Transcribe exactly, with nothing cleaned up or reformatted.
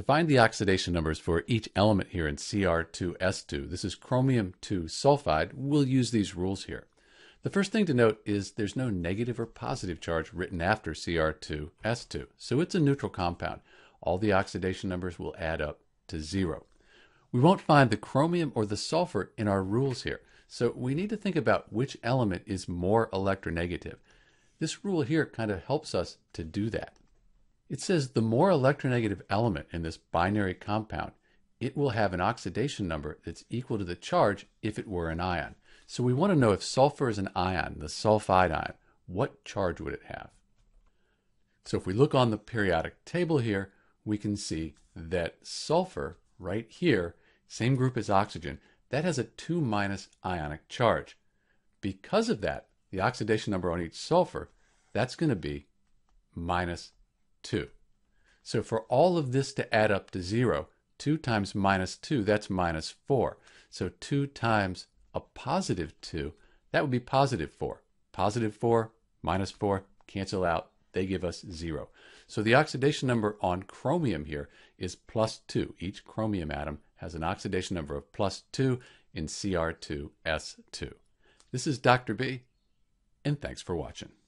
To find the oxidation numbers for each element here in C r two S two, this is chromium two sulfide, we'll use these rules here. The first thing to note is there's no negative or positive charge written after C r two S two, so it's a neutral compound. All the oxidation numbers will add up to zero. We won't find the chromium or the sulfur in our rules here, so we need to think about which element is more electronegative. This rule here kind of helps us to do that. It says the more electronegative element in this binary compound, it will have an oxidation number that's equal to the charge if it were an ion. So we want to know if sulfur is an ion, the sulfide ion, what charge would it have? So if we look on the periodic table here, we can see that sulfur right here, same group as oxygen, that has a two minus ionic charge. Because of that, the oxidation number on each sulfur, that's going to be minus two. So for all of this to add up to zero, two times minus two, that's minus four. So two times a positive two, that would be positive four. Positive four, minus four, cancel out, they give us zero. So the oxidation number on chromium here is plus two. Each chromium atom has an oxidation number of plus two in C r two S two. This is Doctor B, and thanks for watching.